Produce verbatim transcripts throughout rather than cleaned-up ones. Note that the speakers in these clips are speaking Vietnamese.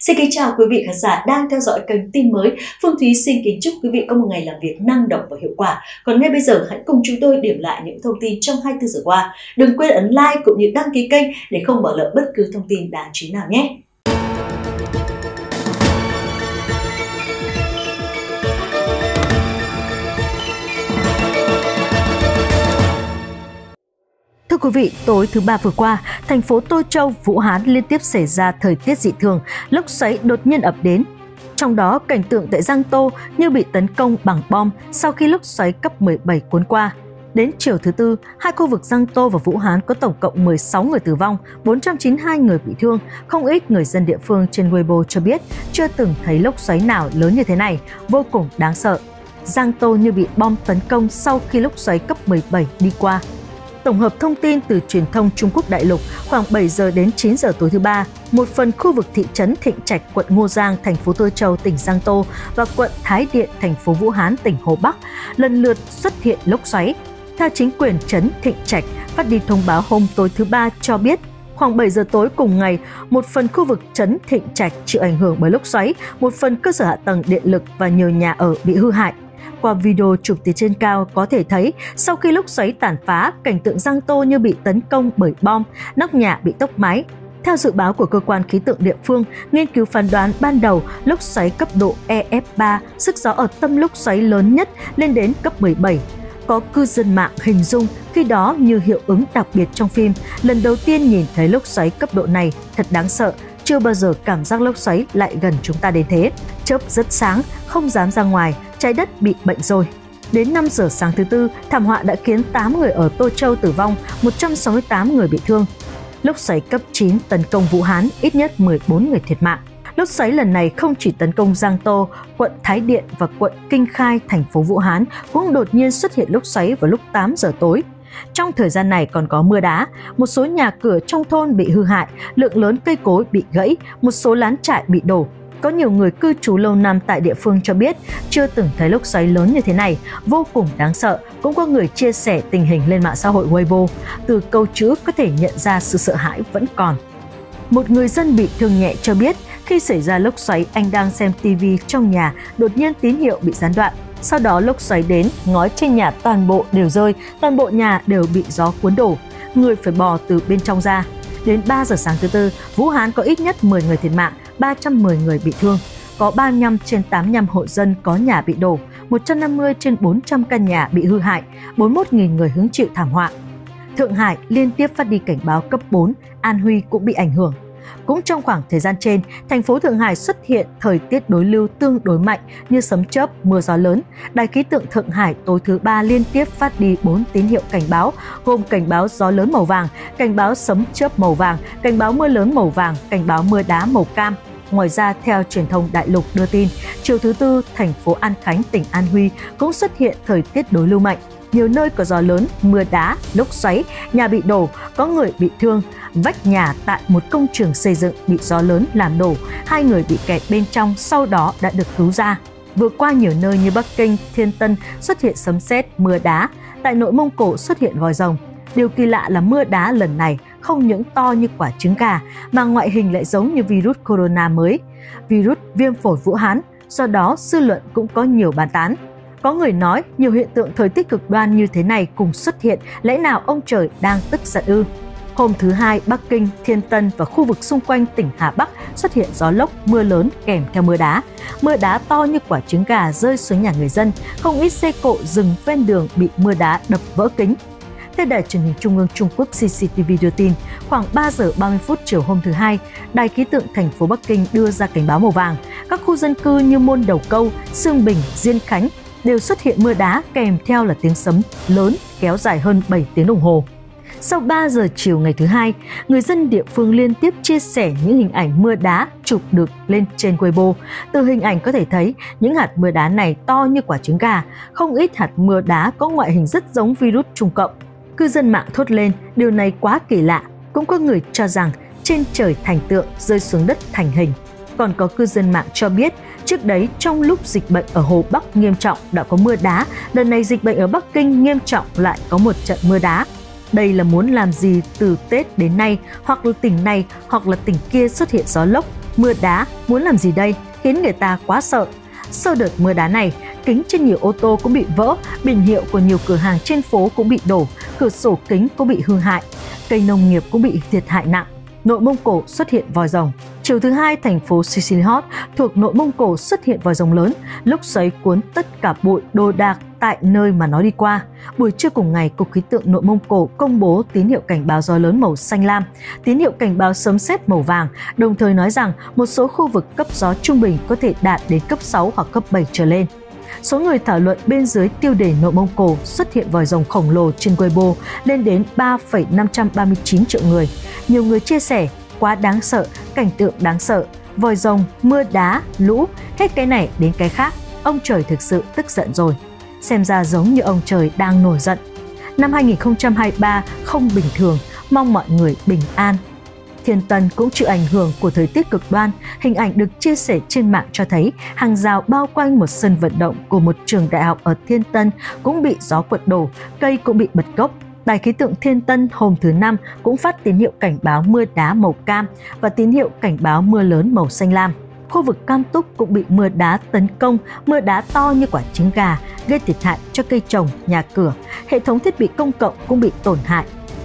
Xin kính chào quý vị khán giả đang theo dõi kênh tin mới. Phương Thúy xin kính chúc quý vị có một ngày làm việc năng động và hiệu quả. Còn ngay bây giờ hãy cùng chúng tôi điểm lại những thông tin trong hai mươi tư giờ qua. Đừng quên ấn like cũng như đăng ký kênh để không bỏ lỡ bất cứ thông tin đáng chú ý nào nhé. Thưa quý vị, tối thứ ba vừa qua, thành phố Tô Châu, Vũ Hán liên tiếp xảy ra thời tiết dị thường, lốc xoáy đột nhiên ập đến. Trong đó, cảnh tượng tại Giang Tô như bị tấn công bằng bom sau khi lốc xoáy cấp mười bảy cuốn qua. Đến chiều thứ Tư, hai khu vực Giang Tô và Vũ Hán có tổng cộng mười sáu người tử vong, bốn trăm chín mươi hai người bị thương. Không ít người dân địa phương trên Weibo cho biết chưa từng thấy lốc xoáy nào lớn như thế này, vô cùng đáng sợ. Giang Tô như bị bom tấn công sau khi lốc xoáy cấp mười bảy đi qua. Tổng hợp thông tin từ truyền thông Trung Quốc đại lục, khoảng bảy giờ đến chín giờ tối thứ Ba, một phần khu vực thị trấn Thịnh Trạch, quận Ngô Giang, thành phố Tô Châu, tỉnh Giang Tô và quận Thái Điện, thành phố Vũ Hán, tỉnh Hồ Bắc lần lượt xuất hiện lốc xoáy. Theo chính quyền trấn Thịnh Trạch phát đi thông báo hôm tối thứ Ba cho biết, khoảng bảy giờ tối cùng ngày, một phần khu vực trấn Thịnh Trạch chịu ảnh hưởng bởi lốc xoáy, một phần cơ sở hạ tầng điện lực và nhiều nhà ở bị hư hại. Qua video chụp từ trên cao có thể thấy, sau khi lốc xoáy tàn phá, cảnh tượng Giang Tô như bị tấn công bởi bom, nóc nhà bị tốc mái. Theo dự báo của cơ quan khí tượng địa phương, nghiên cứu phán đoán ban đầu lốc xoáy cấp độ E F ba, sức gió ở tâm lốc xoáy lớn nhất lên đến cấp mười bảy. Có cư dân mạng hình dung khi đó như hiệu ứng đặc biệt trong phim, lần đầu tiên nhìn thấy lốc xoáy cấp độ này thật đáng sợ. Chưa bao giờ cảm giác lốc xoáy lại gần chúng ta đến thế. Chớp rất sáng, không dám ra ngoài, trái đất bị bệnh rồi. Đến năm giờ sáng thứ Tư, thảm họa đã khiến tám người ở Tô Châu tử vong, một trăm sáu mươi tám người bị thương. Lốc xoáy cấp chín tấn công Vũ Hán, ít nhất mười bốn người thiệt mạng. Lốc xoáy lần này không chỉ tấn công Giang Tô, quận Thái Điện và quận Kinh Khai, thành phố Vũ Hán cũng đột nhiên xuất hiện lốc xoáy vào lúc tám giờ tối. Trong thời gian này còn có mưa đá, một số nhà cửa trong thôn bị hư hại, lượng lớn cây cối bị gãy, một số lán trại bị đổ. Có nhiều người cư trú lâu năm tại địa phương cho biết chưa từng thấy lốc xoáy lớn như thế này, vô cùng đáng sợ. Cũng có người chia sẻ tình hình lên mạng xã hội Weibo. Từ câu chữ có thể nhận ra sự sợ hãi vẫn còn. Một người dân bị thương nhẹ cho biết khi xảy ra lốc xoáy, anh đang xem ti vi trong nhà, đột nhiên tín hiệu bị gián đoạn. Sau đó lốc xoáy đến, ngói trên nhà toàn bộ đều rơi, toàn bộ nhà đều bị gió cuốn đổ. Người phải bò từ bên trong ra. Đến ba giờ sáng thứ Tư, Vũ Hán có ít nhất mười người thiệt mạng, ba trăm mười người bị thương. Có ba mươi lăm trên tám mươi lăm hộ dân có nhà bị đổ, một trăm năm mươi trên bốn trăm căn nhà bị hư hại, bốn mươi mốt nghìn người hứng chịu thảm họa. Thượng Hải liên tiếp phát đi cảnh báo cấp bốn, An Huy cũng bị ảnh hưởng. Cũng trong khoảng thời gian trên, thành phố Thượng Hải xuất hiện thời tiết đối lưu tương đối mạnh như sấm chớp, mưa gió lớn. Đài khí tượng Thượng Hải tối thứ Ba liên tiếp phát đi bốn tín hiệu cảnh báo, gồm cảnh báo gió lớn màu vàng, cảnh báo sấm chớp màu vàng, cảnh báo mưa lớn màu vàng, cảnh báo mưa đá màu cam. Ngoài ra, theo truyền thông đại lục đưa tin, chiều thứ Tư, thành phố An Khánh, tỉnh An Huy cũng xuất hiện thời tiết đối lưu mạnh. Nhiều nơi có gió lớn, mưa đá, lốc xoáy, nhà bị đổ, có người bị thương. Vách nhà tại một công trường xây dựng bị gió lớn làm đổ, hai người bị kẹt bên trong sau đó đã được cứu ra. Vừa qua nhiều nơi như Bắc Kinh, Thiên Tân xuất hiện sấm sét, mưa đá, tại Nội Mông Cổ xuất hiện vòi rồng. Điều kỳ lạ là mưa đá lần này không những to như quả trứng gà mà ngoại hình lại giống như virus corona mới, virus viêm phổi Vũ Hán, do đó dư luận cũng có nhiều bàn tán. Có người nói nhiều hiện tượng thời tiết cực đoan như thế này cùng xuất hiện, lẽ nào ông trời đang tức giận ư? Hôm thứ Hai, Bắc Kinh, Thiên Tân và khu vực xung quanh tỉnh Hà Bắc xuất hiện gió lốc, mưa lớn kèm theo mưa đá. Mưa đá to như quả trứng gà rơi xuống nhà người dân, không ít xe cộ dừng ven đường bị mưa đá đập vỡ kính. Theo đài truyền hình Trung ương Trung Quốc C C T V đưa tin, khoảng ba giờ ba mươi phút chiều hôm thứ Hai, Đài khí tượng thành phố Bắc Kinh đưa ra cảnh báo màu vàng. Các khu dân cư như Môn Đầu Câu, Sương Bình, Diên Khánh đều xuất hiện mưa đá kèm theo là tiếng sấm lớn kéo dài hơn bảy tiếng đồng hồ. Sau ba giờ chiều ngày thứ Hai, người dân địa phương liên tiếp chia sẻ những hình ảnh mưa đá chụp được lên trên Weibo. Từ hình ảnh có thể thấy, những hạt mưa đá này to như quả trứng gà, không ít hạt mưa đá có ngoại hình rất giống virus Trung Cộng. Cư dân mạng thốt lên, điều này quá kỳ lạ. Cũng có người cho rằng trên trời thành tượng, rơi xuống đất thành hình. Còn có cư dân mạng cho biết, trước đấy trong lúc dịch bệnh ở Hồ Bắc nghiêm trọng đã có mưa đá, lần này dịch bệnh ở Bắc Kinh nghiêm trọng lại có một trận mưa đá. Đây là muốn làm gì từ Tết đến nay, hoặc là tỉnh này, hoặc là tỉnh kia xuất hiện gió lốc, mưa đá muốn làm gì đây khiến người ta quá sợ. Sau đợt mưa đá này, kính trên nhiều ô tô cũng bị vỡ, biển hiệu của nhiều cửa hàng trên phố cũng bị đổ, cửa sổ kính cũng bị hư hại, cây nông nghiệp cũng bị thiệt hại nặng. Nội Mông Cổ xuất hiện vòi rồng. Chiều thứ hai, thành phố Sicily Hot thuộc Nội Mông Cổ xuất hiện vòi rồng lớn, lốc xoáy cuốn tất cả bụi đồ đạc tại nơi mà nó đi qua. Buổi trưa cùng ngày, Cục Khí tượng Nội Mông Cổ công bố tín hiệu cảnh báo gió lớn màu xanh lam, tín hiệu cảnh báo sấm sét màu vàng, đồng thời nói rằng một số khu vực cấp gió trung bình có thể đạt đến cấp sáu hoặc cấp bảy trở lên. Số người thảo luận bên dưới tiêu đề Nội Mông Cổ xuất hiện vòi rồng khổng lồ trên Weibo lên đến ba phẩy năm ba chín triệu người. Nhiều người chia sẻ, quá đáng sợ, cảnh tượng đáng sợ, vòi rồng, mưa đá, lũ, hết cái này đến cái khác. Ông trời thực sự tức giận rồi. Xem ra giống như ông trời đang nổi giận. Năm hai nghìn không trăm hai mươi ba không bình thường, mong mọi người bình an. Thiên Tân cũng chịu ảnh hưởng của thời tiết cực đoan, hình ảnh được chia sẻ trên mạng cho thấy hàng rào bao quanh một sân vận động của một trường đại học ở Thiên Tân cũng bị gió quật đổ, cây cũng bị bật gốc. Đài khí tượng Thiên Tân hôm thứ Năm cũng phát tín hiệu cảnh báo mưa đá màu cam và tín hiệu cảnh báo mưa lớn màu xanh lam. Khu vực Cam Túc cũng bị mưa đá tấn công, mưa đá to như quả trứng gà, gây thiệt hại cho cây trồng, nhà cửa, hệ thống thiết bị công cộng cũng bị tổn hại.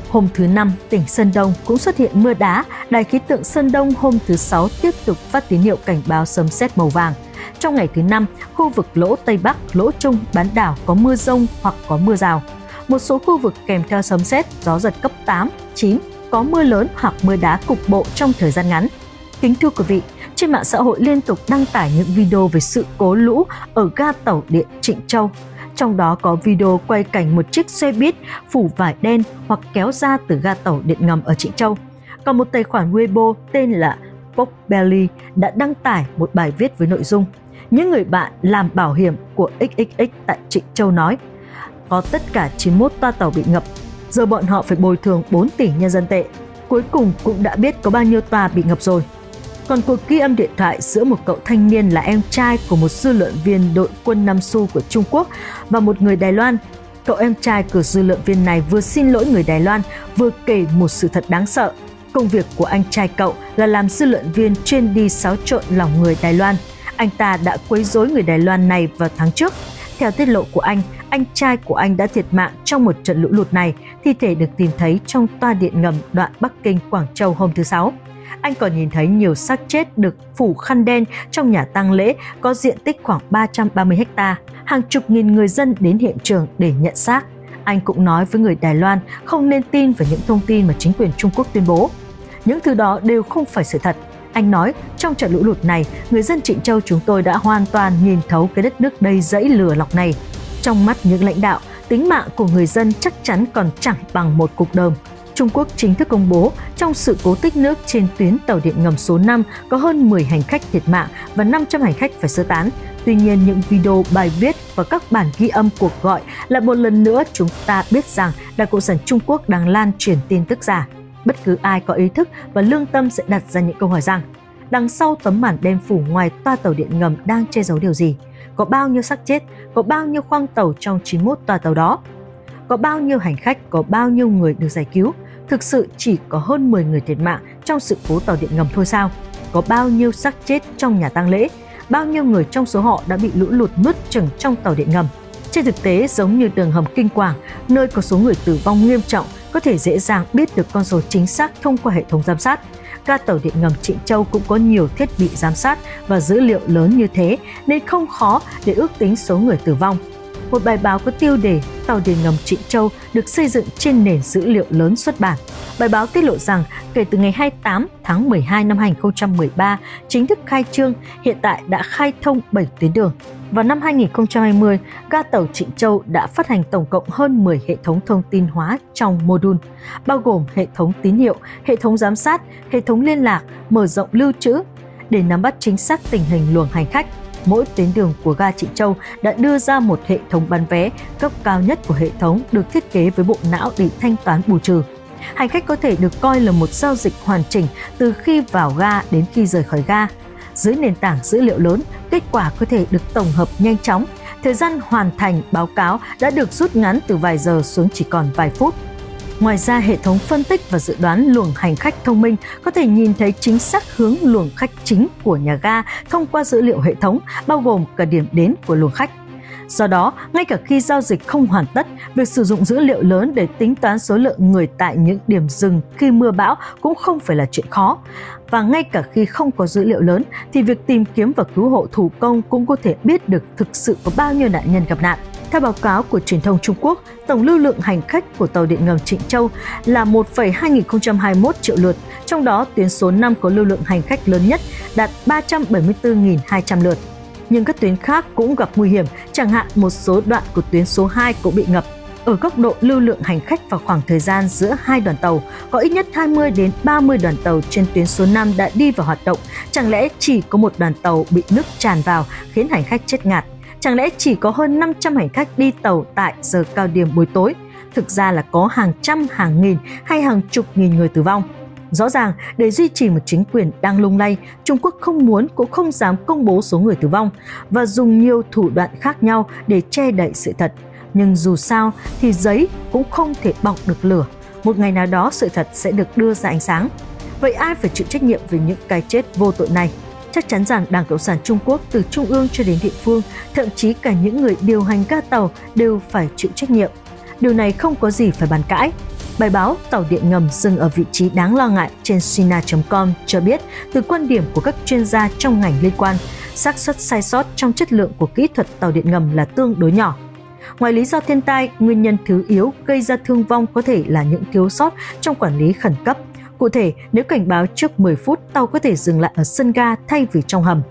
Hôm thứ Năm, tỉnh Sơn Đông cũng xuất hiện mưa đá. Đài khí tượng Sơn Đông hôm thứ Sáu tiếp tục phát tín hiệu cảnh báo sấm sét màu vàng. Trong ngày thứ Năm, khu vực lỗ Tây Bắc, lỗ Trung, bán đảo có mưa rông hoặc có mưa rào. Một số khu vực kèm theo sấm sét, gió giật cấp tám, chín, có mưa lớn hoặc mưa đá cục bộ trong thời gian ngắn. Kính thưa quý vị, trên mạng xã hội liên tục đăng tải những video về sự cố lũ ở ga tàu điện Trịnh Châu. Trong đó có video quay cảnh một chiếc xe buýt phủ vải đen hoặc kéo ra từ ga tàu điện ngầm ở Trịnh Châu. Còn một tài khoản Weibo tên là Popbelly đã đăng tải một bài viết với nội dung những người bạn làm bảo hiểm của ích ích ích tại Trịnh Châu nói có tất cả chín mươi mốt toa tàu bị ngập, giờ bọn họ phải bồi thường bốn tỷ nhân dân tệ. Cuối cùng cũng đã biết có bao nhiêu toa bị ngập rồi. Còn cuộc ghi âm điện thoại giữa một cậu thanh niên là em trai của một dư luận viên đội quân Nam Su của Trung Quốc và một người Đài Loan. Cậu em trai của dư luận viên này vừa xin lỗi người Đài Loan, vừa kể một sự thật đáng sợ. Công việc của anh trai cậu là làm dư luận viên chuyên đi xáo trộn lòng người Đài Loan. Anh ta đã quấy rối người Đài Loan này vào tháng trước. Theo tiết lộ của anh, anh trai của anh đã thiệt mạng trong một trận lũ lụt này, thi thể được tìm thấy trong toa điện ngầm đoạn Bắc Kinh - Quảng Châu hôm thứ Sáu. Anh còn nhìn thấy nhiều xác chết được phủ khăn đen trong nhà tang lễ có diện tích khoảng ba trăm ba mươi héc ta. Hàng chục nghìn người dân đến hiện trường để nhận xác. Anh cũng nói với người Đài Loan không nên tin vào những thông tin mà chính quyền Trung Quốc tuyên bố. Những thứ đó đều không phải sự thật. Anh nói, trong trận lũ lụt này, người dân Trịnh Châu chúng tôi đã hoàn toàn nhìn thấu cái đất nước đầy rẫy lửa lọc này. Trong mắt những lãnh đạo, tính mạng của người dân chắc chắn còn chẳng bằng một cục đồng. Trung Quốc chính thức công bố, trong sự cố tích nước trên tuyến tàu điện ngầm số năm có hơn mười hành khách thiệt mạng và năm trăm hành khách phải sơ tán. Tuy nhiên, những video, bài viết và các bản ghi âm cuộc gọi là một lần nữa chúng ta biết rằng Đảng Cộng sản Trung Quốc đang lan truyền tin tức giả. Bất cứ ai có ý thức và lương tâm sẽ đặt ra những câu hỏi rằng đằng sau tấm màn đen phủ ngoài toa tàu điện ngầm đang che giấu điều gì? Có bao nhiêu xác chết? Có bao nhiêu khoang tàu trong chín mươi mốt toa tàu đó? Có bao nhiêu hành khách, có bao nhiêu người được giải cứu? Thực sự chỉ có hơn mười người thiệt mạng trong sự cố tàu điện ngầm thôi sao? Có bao nhiêu xác chết trong nhà tang lễ? Bao nhiêu người trong số họ đã bị lũ lụt nuốt chửng trong tàu điện ngầm? Trên thực tế, giống như đường hầm Kinh Quảng, nơi có số người tử vong nghiêm trọng có thể dễ dàng biết được con số chính xác thông qua hệ thống giám sát. Ga tàu điện ngầm Trịnh Châu cũng có nhiều thiết bị giám sát và dữ liệu lớn như thế nên không khó để ước tính số người tử vong. Một bài báo có tiêu đề Tàu điện ngầm Trịnh Châu được xây dựng trên nền dữ liệu lớn xuất bản. Bài báo tiết lộ rằng kể từ ngày hai mươi tám tháng mười hai năm hai nghìn không trăm mười ba chính thức khai trương, hiện tại đã khai thông bảy tuyến đường. Vào năm hai nghìn không trăm hai mươi, ga tàu Trịnh Châu đã phát hành tổng cộng hơn mười hệ thống thông tin hóa trong mô đun, bao gồm hệ thống tín hiệu, hệ thống giám sát, hệ thống liên lạc, mở rộng lưu trữ để nắm bắt chính xác tình hình luồng hành khách. Mỗi tuyến đường của ga Trịnh Châu đã đưa ra một hệ thống bán vé, cấp cao nhất của hệ thống được thiết kế với bộ não để thanh toán bù trừ. Hành khách có thể được coi là một giao dịch hoàn chỉnh từ khi vào ga đến khi rời khỏi ga. Dưới nền tảng dữ liệu lớn, kết quả có thể được tổng hợp nhanh chóng. Thời gian hoàn thành báo cáo đã được rút ngắn từ vài giờ xuống chỉ còn vài phút. Ngoài ra, hệ thống phân tích và dự đoán luồng hành khách thông minh có thể nhìn thấy chính xác hướng luồng khách chính của nhà ga thông qua dữ liệu hệ thống, bao gồm cả điểm đến của luồng khách. Do đó, ngay cả khi giao dịch không hoàn tất, việc sử dụng dữ liệu lớn để tính toán số lượng người tại những điểm dừng khi mưa bão cũng không phải là chuyện khó. Và ngay cả khi không có dữ liệu lớn, thì việc tìm kiếm và cứu hộ thủ công cũng có thể biết được thực sự có bao nhiêu nạn nhân gặp nạn. Theo báo cáo của truyền thông Trung Quốc, tổng lưu lượng hành khách của tàu điện ngầm Trịnh Châu là một phẩy hai nghìn không trăm hai mươi mốt triệu lượt, trong đó tuyến số năm có lưu lượng hành khách lớn nhất đạt ba trăm bảy mươi tư nghìn hai trăm lượt. Nhưng các tuyến khác cũng gặp nguy hiểm, chẳng hạn một số đoạn của tuyến số hai cũng bị ngập. Ở góc độ lưu lượng hành khách và khoảng thời gian giữa hai đoàn tàu, có ít nhất hai mươi đến ba mươi đoàn tàu trên tuyến số năm đã đi vào hoạt động. Chẳng lẽ chỉ có một đoàn tàu bị nước tràn vào khiến hành khách chết ngạt? Chẳng lẽ chỉ có hơn năm trăm hành khách đi tàu tại giờ cao điểm buổi tối? Thực ra là có hàng trăm, hàng nghìn hay hàng chục nghìn người tử vong. Rõ ràng, để duy trì một chính quyền đang lung lay, Trung Quốc không muốn cũng không dám công bố số người tử vong và dùng nhiều thủ đoạn khác nhau để che đậy sự thật. Nhưng dù sao thì giấy cũng không thể bọc được lửa. Một ngày nào đó sự thật sẽ được đưa ra ánh sáng. Vậy ai phải chịu trách nhiệm về những cái chết vô tội này? Chắc chắn rằng Đảng Cộng sản Trung Quốc từ trung ương cho đến địa phương, thậm chí cả những người điều hành ga tàu đều phải chịu trách nhiệm. Điều này không có gì phải bàn cãi. Bài báo tàu điện ngầm dừng ở vị trí đáng lo ngại trên Sina chấm com cho biết, từ quan điểm của các chuyên gia trong ngành liên quan, xác suất sai sót trong chất lượng của kỹ thuật tàu điện ngầm là tương đối nhỏ. Ngoài lý do thiên tai, nguyên nhân thứ yếu gây ra thương vong có thể là những thiếu sót trong quản lý khẩn cấp. Cụ thể, nếu cảnh báo trước mười phút, tàu có thể dừng lại ở sân ga thay vì trong hầm.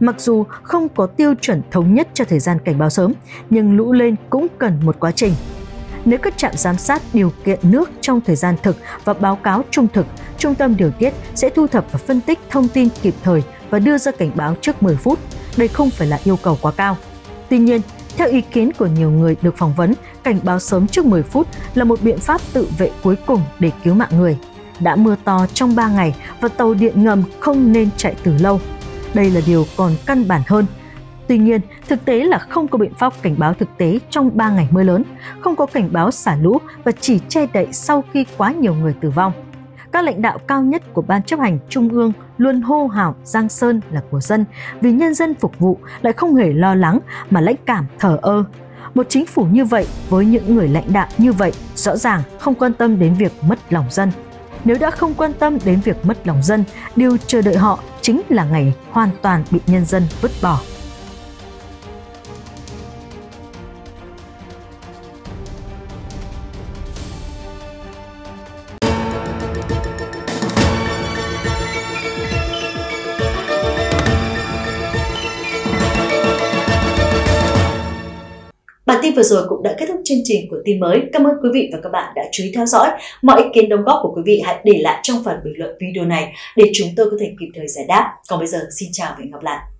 Mặc dù không có tiêu chuẩn thống nhất cho thời gian cảnh báo sớm, nhưng lũ lên cũng cần một quá trình. Nếu các trạm giám sát điều kiện nước trong thời gian thực và báo cáo trung thực, trung tâm điều tiết sẽ thu thập và phân tích thông tin kịp thời và đưa ra cảnh báo trước mười phút. Đây không phải là yêu cầu quá cao. Tuy nhiên, theo ý kiến của nhiều người được phỏng vấn, cảnh báo sớm trước mười phút là một biện pháp tự vệ cuối cùng để cứu mạng người. Đã mưa to trong ba ngày và tàu điện ngầm không nên chạy từ lâu. Đây là điều còn căn bản hơn. Tuy nhiên, thực tế là không có biện pháp cảnh báo thực tế trong ba ngày mưa lớn, không có cảnh báo xả lũ và chỉ che đậy sau khi quá nhiều người tử vong. Các lãnh đạo cao nhất của Ban chấp hành Trung ương luôn hô hào Giang Sơn là của dân, vì nhân dân phục vụ, lại không hề lo lắng mà lãnh cảm thờ ơ. Một chính phủ như vậy, với những người lãnh đạo như vậy, rõ ràng không quan tâm đến việc mất lòng dân. Nếu đã không quan tâm đến việc mất lòng dân, điều chờ đợi họ chính là ngày hoàn toàn bị nhân dân vứt bỏ. Vừa rồi cũng đã kết thúc chương trình của tin mới. Cảm ơn quý vị và các bạn đã chú ý theo dõi. Mọi ý kiến đóng góp của quý vị hãy để lại trong phần bình luận video này để chúng tôi có thể kịp thời giải đáp. Còn bây giờ, xin chào và hẹn gặp lại.